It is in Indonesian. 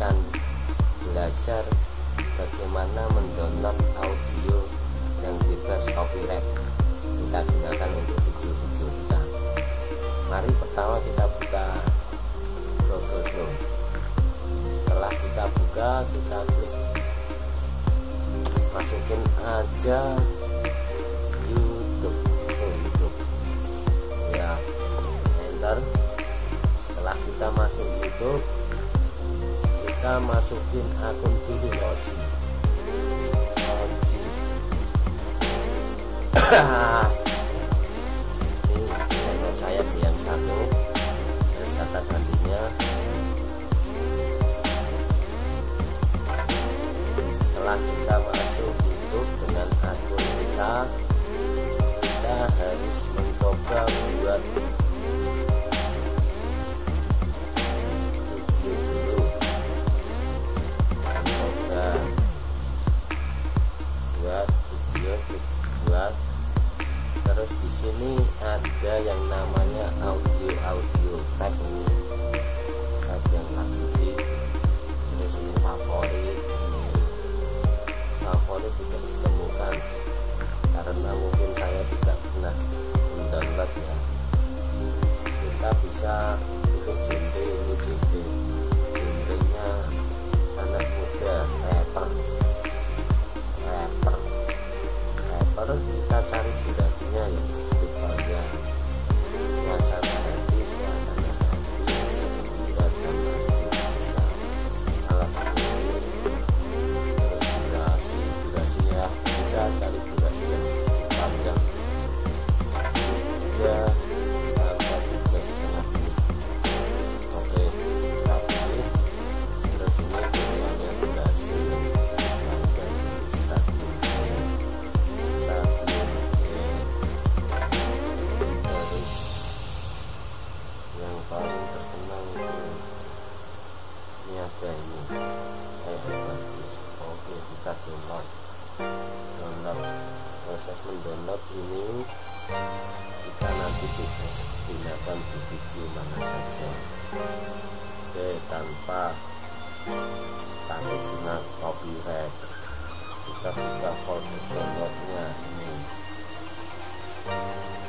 akan belajar bagaimana mendownload audio yang bebas copyright kita gunakan untuk video-video kita. Mari pertama kita buka Google Chrome. Setelah kita buka, kita klik, masukin aja YouTube. Ya, enter. Setelah kita masuk YouTube, kita masukin akun dulu logi. Ini channel saya di yang satu, terus kata sandinya. Setelah kita masuk YouTube dengan akun kita harus mencoba buat terus di sini ada yang namanya audio track, ini track yang lagi di terus ini favorit tidak ditemukan karena mungkin saya tidak pernah mendownload ya. Kita bisa pilih genre, ini genrenya anak muda, rapper, kita cari durasinya yang cukup panjang, suasana hati bisa membuatkan pasti bisa alat musik, durasi ya, kita cari durasi yang cukup panjang 3 sampai 3,5 menit. Oke, kita pilih. Terus ini pilihannya durasi yang cukup panjang, bagus. Oke, kita download. Proses mendownload ini kita nanti bebas gunakan di video mana saja. Oke, tanpa guna copyright. Kita buka folder downloadnya ini.